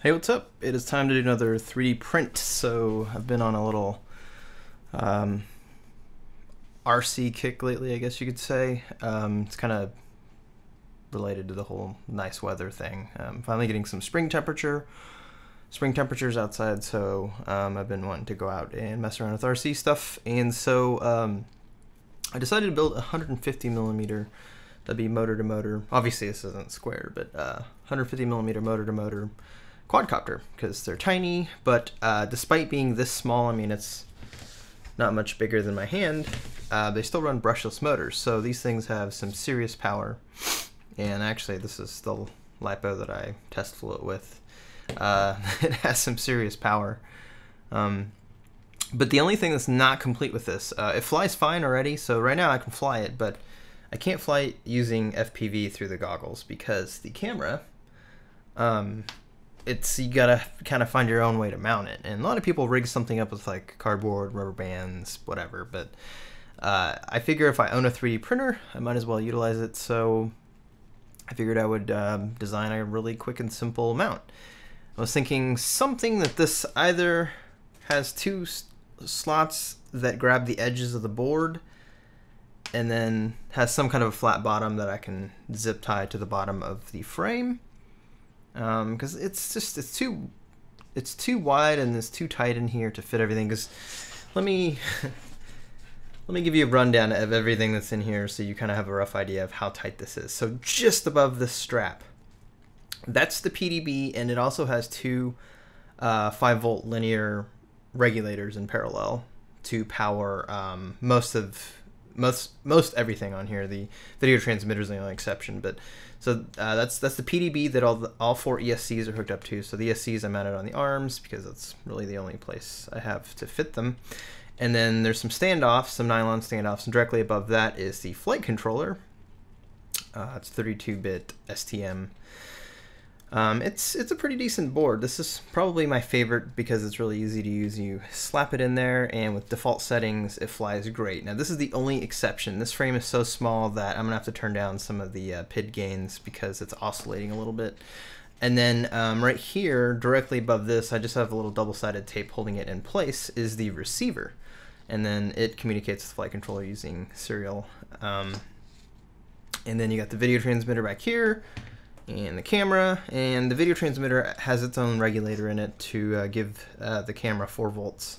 Hey, what's up? It is time to do another 3D print. So I've been on a little RC kick lately, I guess you could say. It's kind of related to the whole nice weather thing. I'm finally getting some spring temperatures outside, so I've been wanting to go out and mess around with RC stuff. And so I decided to build a 150 millimeter, that'd be motor to motor. Obviously this isn't square, but 150 millimeter motor to motor quadcopter, because they're tiny, but despite being this small, I mean, it's not much bigger than my hand, they still run brushless motors. So these things have some serious power. And actually this is the LiPo that I test flew it with. It has some serious power. But the only thing that's not complete with this, it flies fine already. So right now I can fly it, but I can't fly it using FPV through the goggles because the camera, you gotta kind of find your own way to mount it. And a lot of people rig something up with like cardboard, rubber bands, whatever. But I figure if I own a 3D printer, I might as well utilize it. So I figured I would design a really quick and simple mount. I was thinking something that this either has two slots that grab the edges of the board and then has some kind of a flat bottom that I can zip tie to the bottom of the frame. Because it's too wide and it's too tight in here to fit everything. Because let me give you a rundown of everything that's in here so you kind of have a rough idea of how tight this is. So just above this strap, that's the PDB, and it also has two 5-volt linear regulators in parallel to power most everything on here. The video transmitter is the only exception, but so that's the PDB that all four ESCs are hooked up to. So the ESCs I mounted on the arms because that's really the only place I have to fit them. And then there's some standoffs, some nylon standoffs, and directly above that is the flight controller. It's 32-bit STM. It's a pretty decent board. This is probably my favorite because it's really easy to use. You slap it in there, and with default settings, it flies great. Now this is the only exception. This frame is so small that I'm gonna have to turn down some of the PID gains because it's oscillating a little bit. And then right here, directly above this, I just have a little double-sided tape holding it in place, is the receiver. And then it communicates with the flight controller using serial. And then you got the video transmitter back here, and the camera, and the video transmitter has its own regulator in it to give the camera 4 volts.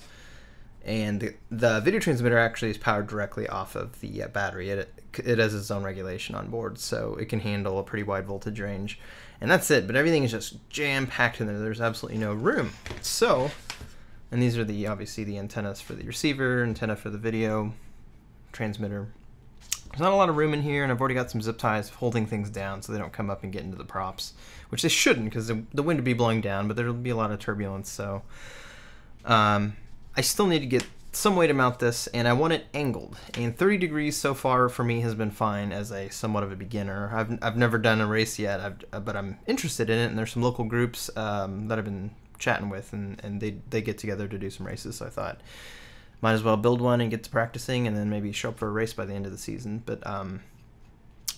And the video transmitter actually is powered directly off of the battery. It has its own regulation on board, so it can handle a pretty wide voltage range. And that's it, but everything is just jam-packed in there. There's absolutely no room. So, and these are the, obviously, the antennas for the receiver, antenna for the video transmitter. There's not a lot of room in here, and I've already got some zip ties holding things down so they don't come up and get into the props, which they shouldn't because the wind would be blowing down, but there'll be a lot of turbulence. So I still need to get some way to mount this, and I want it angled. And 30 degrees so far for me has been fine as a somewhat of a beginner. I've never done a race yet, but I'm interested in it, and there's some local groups that I've been chatting with, and they get together to do some races, so I thought might as well build one and get to practicing and then maybe show up for a race by the end of the season. But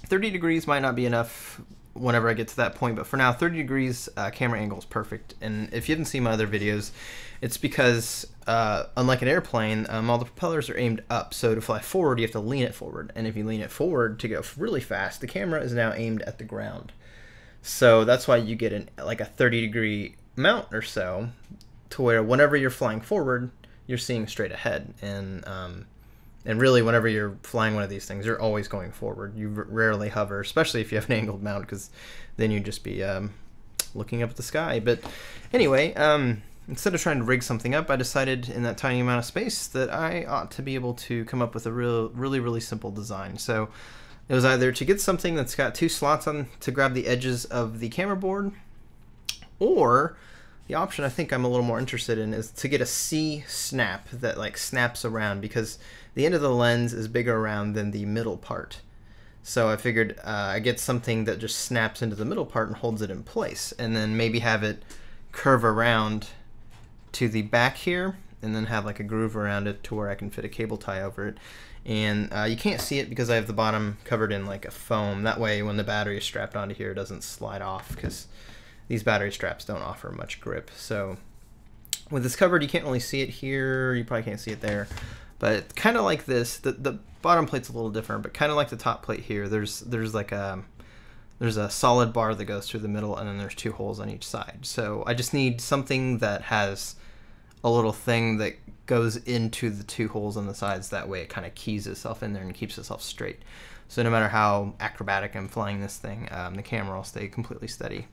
30 degrees might not be enough whenever I get to that point, but for now, 30 degrees camera angle is perfect. And if you haven't seen my other videos, it's because unlike an airplane, all the propellers are aimed up. So to fly forward, you have to lean it forward. And if you lean it forward to go really fast, the camera is now aimed at the ground. So that's why you get like a 30 degree mount or so, to where whenever you're flying forward, you're seeing straight ahead, and really whenever you're flying one of these things, you're always going forward. You rarely hover, especially if you have an angled mount, because then you'd just be looking up at the sky. But anyway, instead of trying to rig something up, I decided in that tiny amount of space that I ought to be able to come up with a really simple design. So it was either to get something that's got two slots on to grab the edges of the camera board, or the option I think I'm a little more interested in is to get a C snap that like snaps around, because the end of the lens is bigger around than the middle part. So I figured I get something that just snaps into the middle part and holds it in place, and then maybe have it curve around to the back here and then have like a groove around it to where I can fit a cable tie over it. And you can't see it because I have the bottom covered in like a foam. That way when the battery is strapped onto here, it doesn't slide off, because these battery straps don't offer much grip. So with this covered, you can't really see it here. You probably can't see it there, but kind of like this, the bottom plate's a little different, but kind of like the top plate here, there's a solid bar that goes through the middle, and then there's two holes on each side. So I just need something that has a little thing that goes into the two holes on the sides. That way it kind of keys itself in there and keeps itself straight. So no matter how acrobatic I'm flying this thing, the camera will stay completely steady.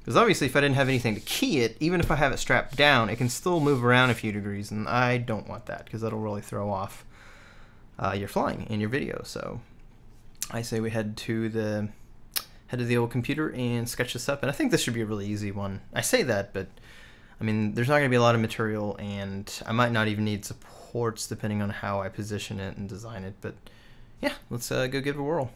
Because obviously if I didn't have anything to key it, even if I have it strapped down, it can still move around a few degrees, and I don't want that because that'll really throw off your flying and your video. So I say we head to the old computer and sketch this up, and I think this should be a really easy one. I say that, but I mean, there's not going to be a lot of material, and I might not even need supports depending on how I position it and design it, but yeah, let's go give it a whirl.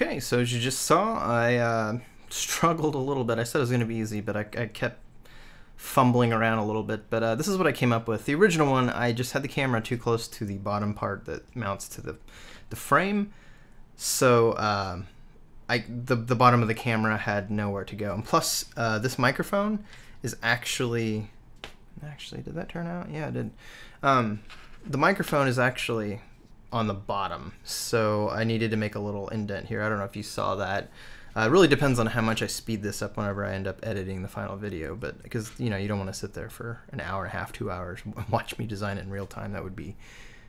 Okay, so as you just saw, I struggled a little bit. I said it was going to be easy, but I kept fumbling around a little bit. But this is what I came up with. The original one, I just had the camera too close to the bottom part that mounts to the frame. So the bottom of the camera had nowhere to go. And plus, this microphone is actually, did that turn out? Yeah, it did. The microphone is actually on the bottom, so I needed to make a little indent here. I don't know if you saw that. It really depends on how much I speed this up whenever I end up editing the final video, but because, you know, you don't want to sit there for an hour and a half, 2 hours, and watch me design it in real time. That would be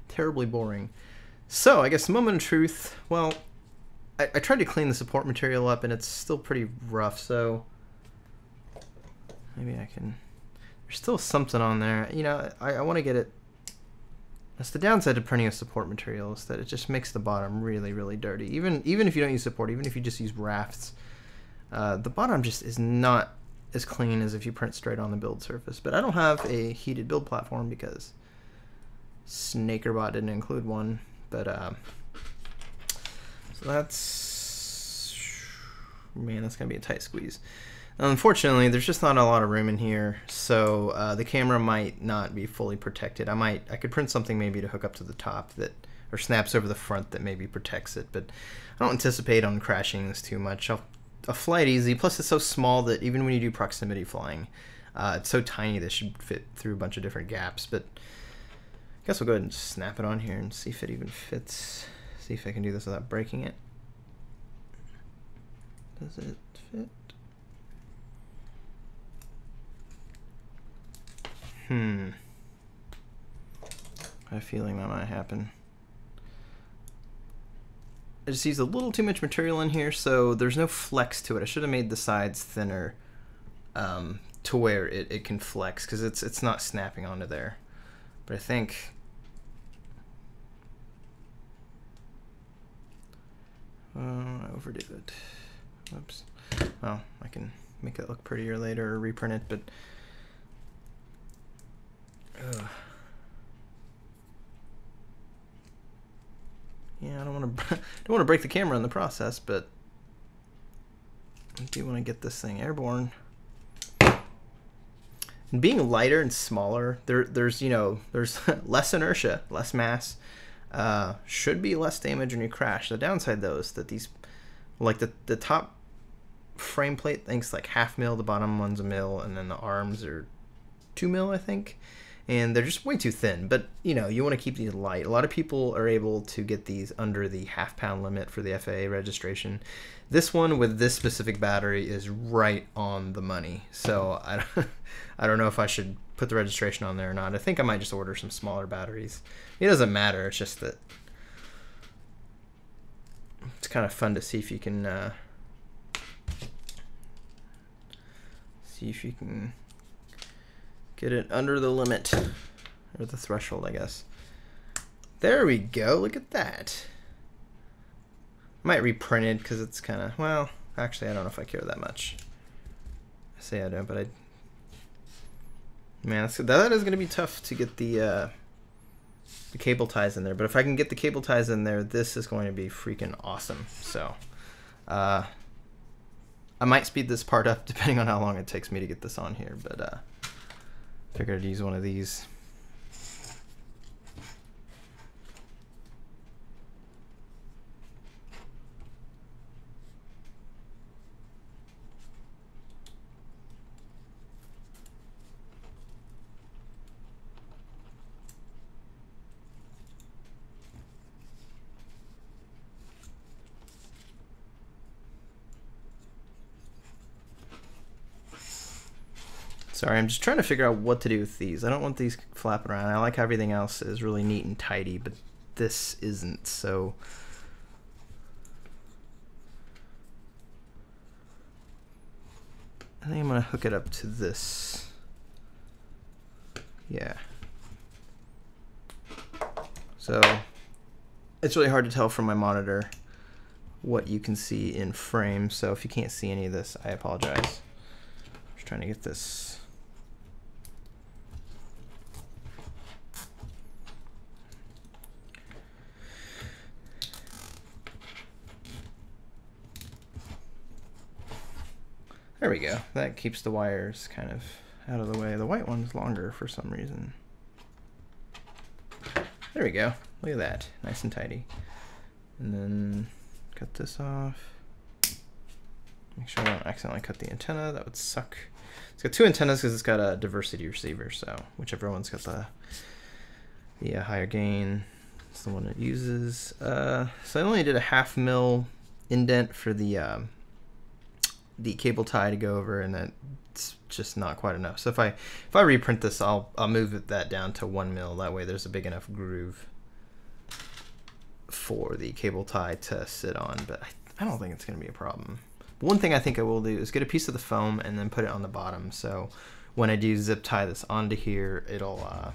terribly boring. So I guess the moment of truth, well, I tried to clean the support material up, and it's still pretty rough, so maybe I can, there's still something on there. You know, I want to get it. That's the downside to printing a support material, is that it just makes the bottom really, really dirty. Even if you don't use support, even if you just use rafts, the bottom just is not as clean as if you print straight on the build surface. But I don't have a heated build platform because Snakerbot didn't include one. But so that's gonna be a tight squeeze. Unfortunately, there's just not a lot of room in here, so the camera might not be fully protected. I could print something maybe to hook up to the top that, or snaps over the front that maybe protects it, but I don't anticipate on crashing this too much. I'll fly it easy, plus it's so small that even when you do proximity flying, it's so tiny this should fit through a bunch of different gaps, but I guess we'll go ahead and snap it on here and see if it even fits. See if I can do this without breaking it. Does it fit? I have a feeling that might happen. I just used a little too much material in here, so there's no flex to it. I should have made the sides thinner to where it can flex, because it's not snapping onto there. But I overdid it. Whoops. Well, I can make it look prettier later or reprint it, but don't want to break the camera in the process, but I do want to get this thing airborne. And being lighter and smaller, there's less inertia, less mass, should be less damage when you crash. The downside though is that these, like the top frame plate thing's like 0.5 mil, the bottom one's 1 mil, and then the arms are 2 mil, I think. And they're just way too thin, but you know, you want to keep these light. A lot of people are able to get these under the 1/2 pound limit for the FAA registration. This one with this specific battery is right on the money. So I don't know if I should put the registration on there or not. I think I might just order some smaller batteries. It doesn't matter. It's just that it's kind of fun to see if you can get it under the limit, or the threshold, I guess. There we go, look at that. Might reprint it, because it's kind of, well, actually, I don't know if I care that much. I say I don't, but I... Man, that is going to be tough to get the cable ties in there, but if I can get the cable ties in there, this is going to be freaking awesome. So, I might speed this part up, depending on how long it takes me to get this on here, but... Figured I'd use one of these. Sorry, I'm just trying to figure out what to do with these. I don't want these flapping around. I like how everything else is really neat and tidy, but this isn't, so... I think I'm gonna hook it up to this. Yeah. So, it's really hard to tell from my monitor what you can see in frame, so if you can't see any of this, I apologize. I'm just trying to get this... There we go. That keeps the wires kind of out of the way. The white one's longer for some reason. There we go. Look at that. Nice and tidy. And then cut this off. Make sure I don't accidentally cut the antenna. That would suck. It's got two antennas because it's got a diversity receiver, so whichever one's got the higher gain is the one it uses. So I only did a 0.5 mil indent for the cable tie to go over, and that's just not quite enough. So if I reprint this, I'll move that down to 1 mil. That way there's a big enough groove for the cable tie to sit on, but I don't think it's gonna be a problem. One thing I think I will do is get a piece of the foam and then put it on the bottom. So when I do zip tie this onto here, it'll,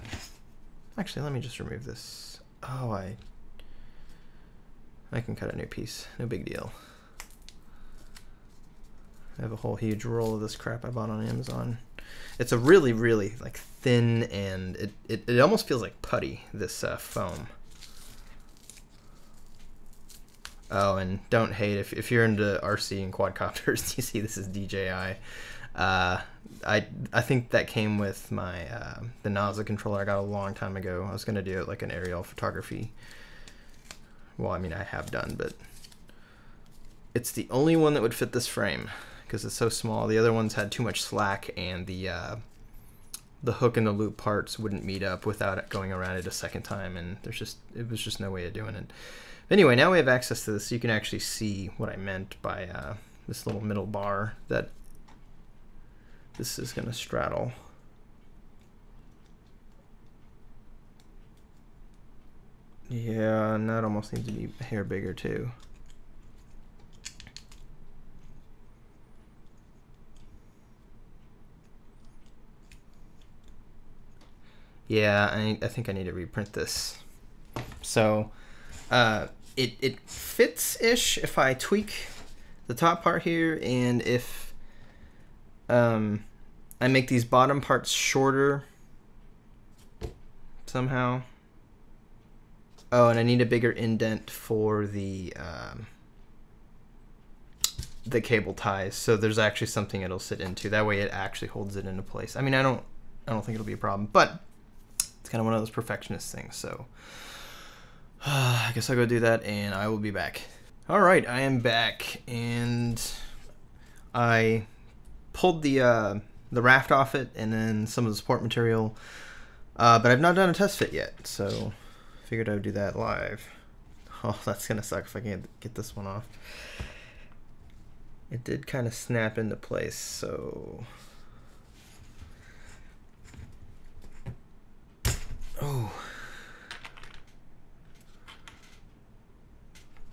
actually, let me just remove this. Oh, I can cut a new piece, no big deal. I have a whole huge roll of this crap I bought on Amazon. It's a really, really like thin, and it almost feels like putty, this foam. Oh, and don't hate, if you're into RC and quadcopters, you see this is DJI. I think that came with my the Naza controller I got a long time ago. I was gonna do it like an aerial photography. Well, I mean, I have done, but it's the only one that would fit this frame, because it's so small. The other ones had too much slack, and the hook and the loop parts wouldn't meet up without it going around it a second time, and it was just no way of doing it. But anyway, now we have access to this, so you can actually see what I meant by this little middle bar that this is gonna straddle. Yeah, and that almost needs to be a hair bigger too. Yeah, I think I need to reprint this. So it fits-ish if I tweak the top part here, and if I make these bottom parts shorter somehow. Oh, and I need a bigger indent for the cable ties. So there's actually something it'll sit into. That way it actually holds it into place. I mean, I don't think it'll be a problem, but it's kind of one of those perfectionist things. So I guess I'll go do that and I will be back. All right, I am back and I pulled the raft off it and then some of the support material, but I've not done a test fit yet. So figured I would do that live. Oh, that's gonna suck if I can't get this one off. It did kind of snap into place, so. Oh.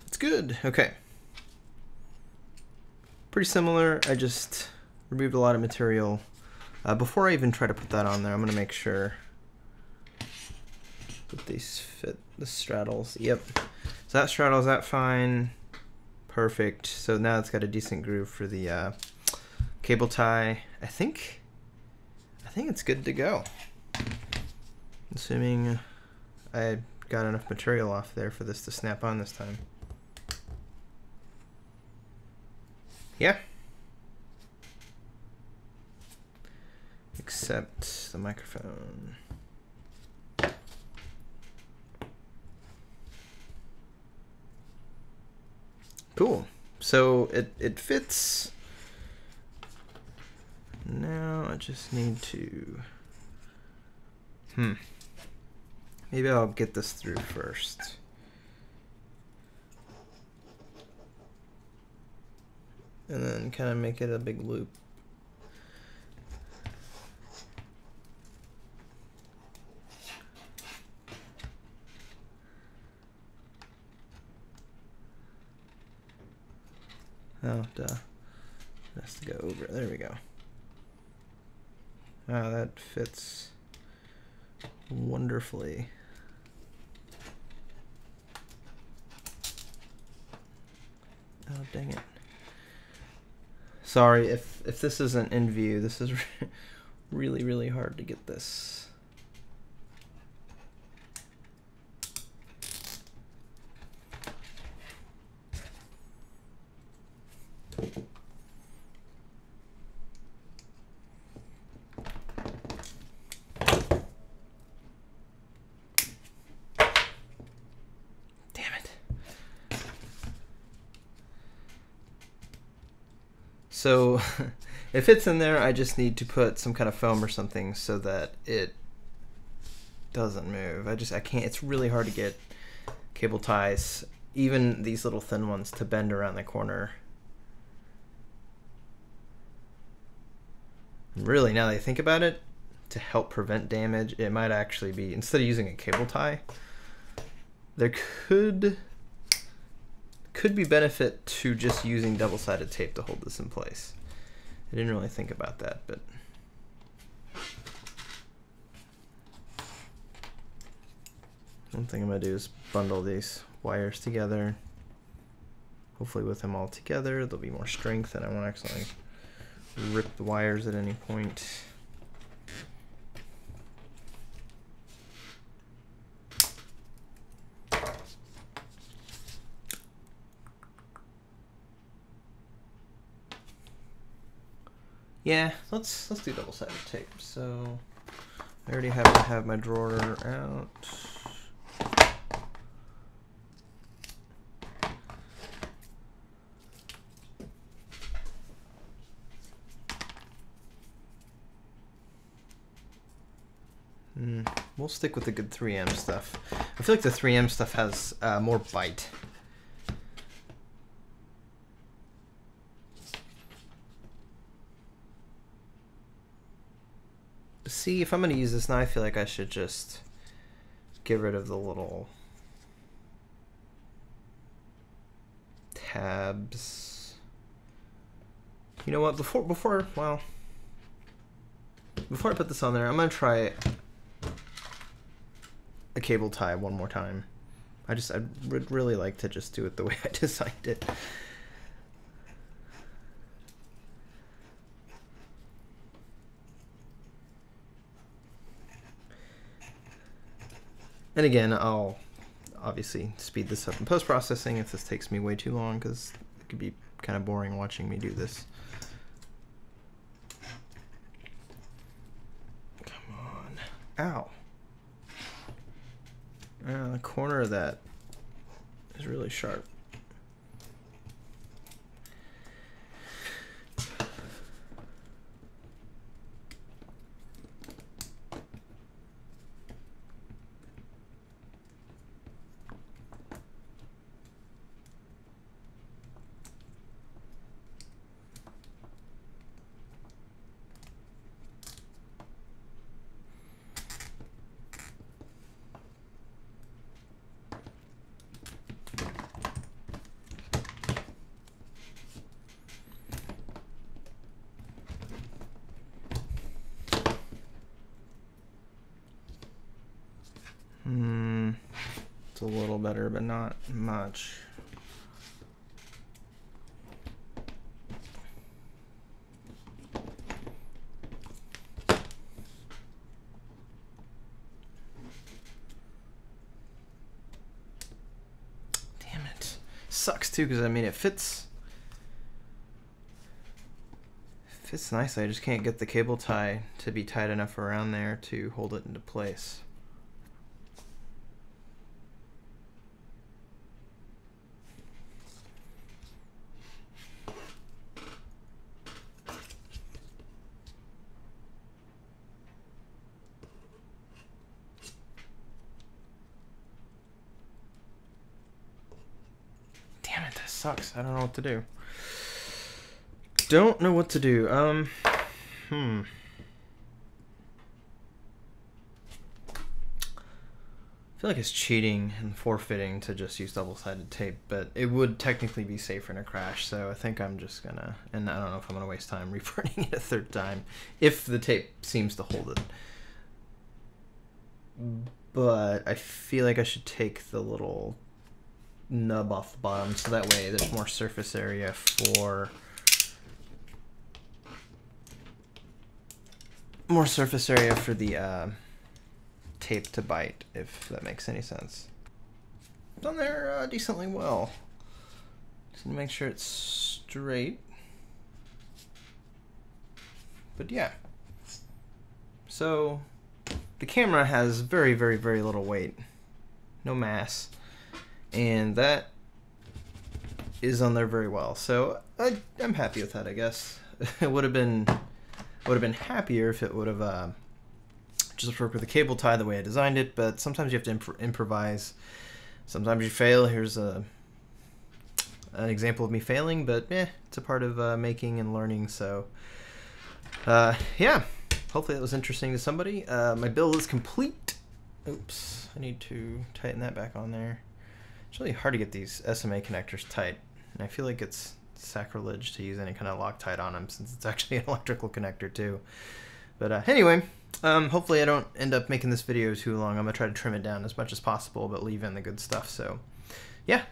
It's good, okay. Pretty similar, I just removed a lot of material. Before I even try to put that on there, I'm gonna make sure that these fit, the straddles, yep. So that straddles that fine. Perfect. So now it's got a decent groove for the cable tie. I think it's good to go. Assuming I got enough material off there for this to snap on this time. Yeah. Except the microphone. Cool. So it fits. Now I just need to. Maybe I'll get this through first. And then kind of make it a big loop. Oh, duh. It has to go over. There we go. Ah, that fits wonderfully. Oh, dang it. Sorry, if this isn't in view, this is really, really hard to get this. So if it's in there, I just need to put some kind of foam or something so that it doesn't move. I can't, it's really hard to get cable ties, even these little thin ones, to bend around the corner. Really, now that I think about it, to help prevent damage, it might actually be, instead of using a cable tie, there could be benefit to just using double-sided tape to hold this in place. I didn't really think about that, but. One thing I'm gonna do is bundle these wires together. Hopefully with them all together, there'll be more strength and I won't accidentally rip the wires at any point. Yeah, let's do double-sided tape. So I already have my drawer out. We'll stick with the good 3M stuff. I feel like the 3M stuff has more bite. See, if I'm going to use this now, I feel like I should just get rid of the little tabs. You know what? Before I put this on there, I'm going to try a cable tie one more time. I would really like to just do it the way I designed it. And again, I'll obviously speed this up in post-processing if this takes me way too long, because it could be kind of boring watching me do this. Come on. Ow. The corner of that is really sharp. It's a little better, but not much. Damn it. Sucks too, because I mean it fits. It fits nicely. I just can't get the cable tie to be tight enough around there to hold it into place. Sucks. I don't know what to do. Don't know what to do. I feel like it's cheating and forfeiting to just use double-sided tape, but it would technically be safer in a crash, so I think I'm just gonna, and I don't know if I'm gonna waste time reprinting it a third time, if the tape seems to hold it. But I feel like I should take the little nub off the bottom, so that way there's more surface area for the tape to bite, if that makes any sense. Done there decently well. Just make sure it's straight. But yeah. So the camera has very, very, very little weight, no mass. And that is on there very well, so I'm happy with that. I guess it would have been happier if it would have just worked with the cable tie the way I designed it. But sometimes you have to improvise. Sometimes you fail. Here's an example of me failing, but it's a part of making and learning. So yeah, hopefully that was interesting to somebody. My build is complete. Oops, I need to tighten that back on there. It's really hard to get these SMA connectors tight, and I feel like it's sacrilege to use any kind of Loctite on them, since it's actually an electrical connector too. But anyway, hopefully I don't end up making this video too long. I'm gonna try to trim it down as much as possible, but leave in the good stuff. So yeah,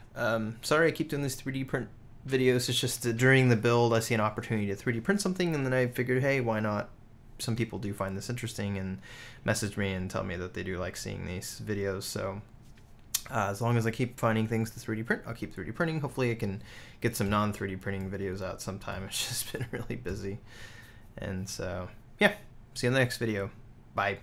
sorry I keep doing these 3D print videos. It's just that during the build I see an opportunity to 3D print something, and then I figured, hey, why not? Some people do find this interesting and message me and tell me that they do like seeing these videos. So as long as I keep finding things to 3D print, I'll keep 3D printing. Hopefully I can get some non-3D printing videos out sometime. It's just been really busy. And so, yeah, see you in the next video. Bye.